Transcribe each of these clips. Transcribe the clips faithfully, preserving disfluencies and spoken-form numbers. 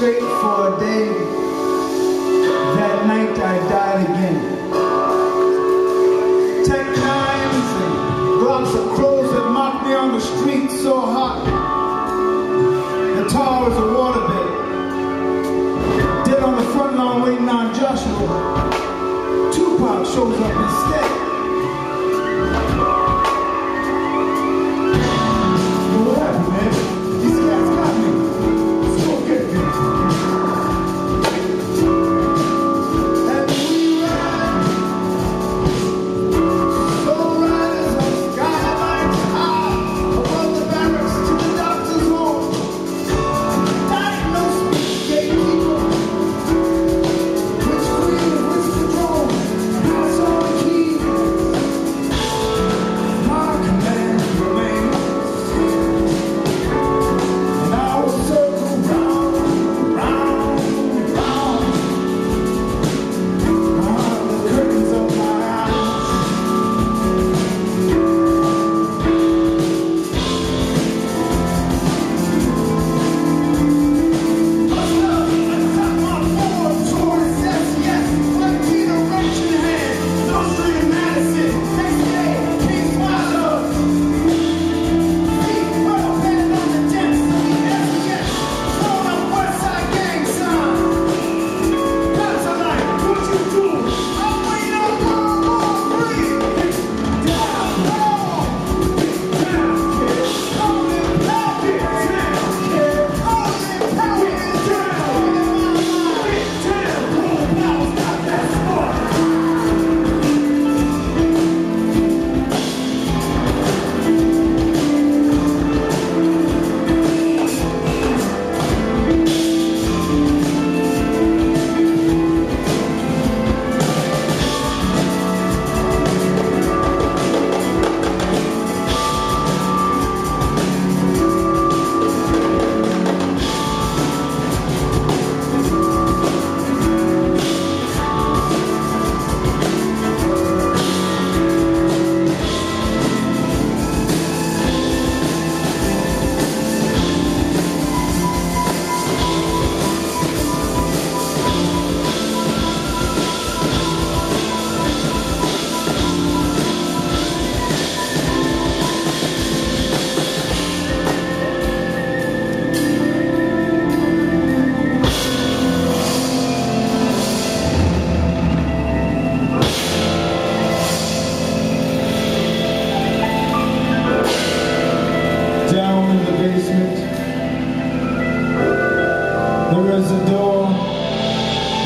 straight for a day. That night I died again. Tech nines and blocks of crows that mocked me on the street so hot. The towers of Waterbed. Dead on the front lawn waiting on Joshua. Tupac shows up instead.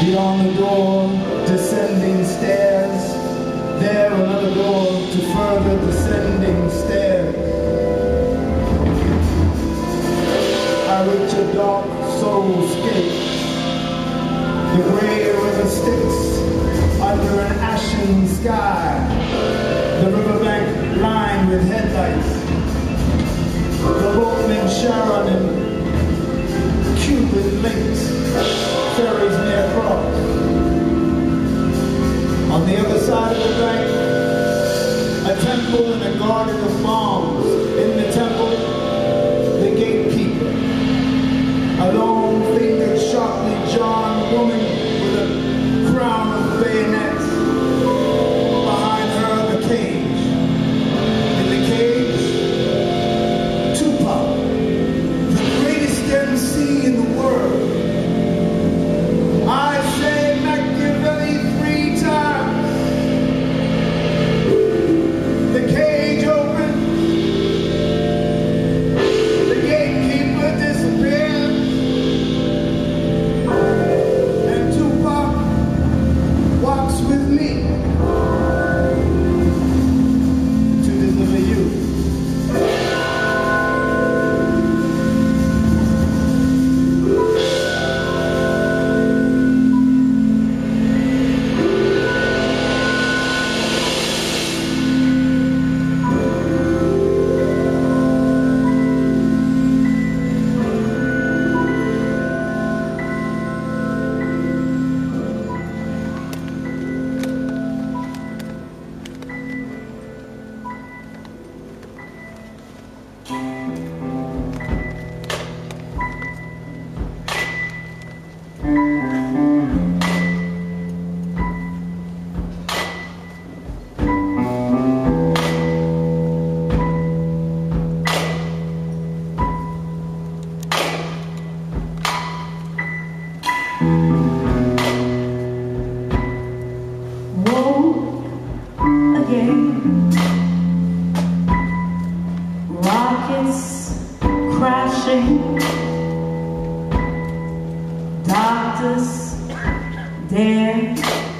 Beyond the door, descending stairs. There another door to further descending stairs. I reach a dark soul scape. The grey river sticks under an ashen sky. The riverbank lined with headlights. The boatman Sharon and Cupid links. Ferries near cross. On the other side of the bank, a temple and a garden of palms. In the temple, the gatekeeper, a long-fingered, sharply jawed woman with a crown of bayonets. Behind her, the cage. In the cage, Tupac, the greatest M C in the world. Doctors there.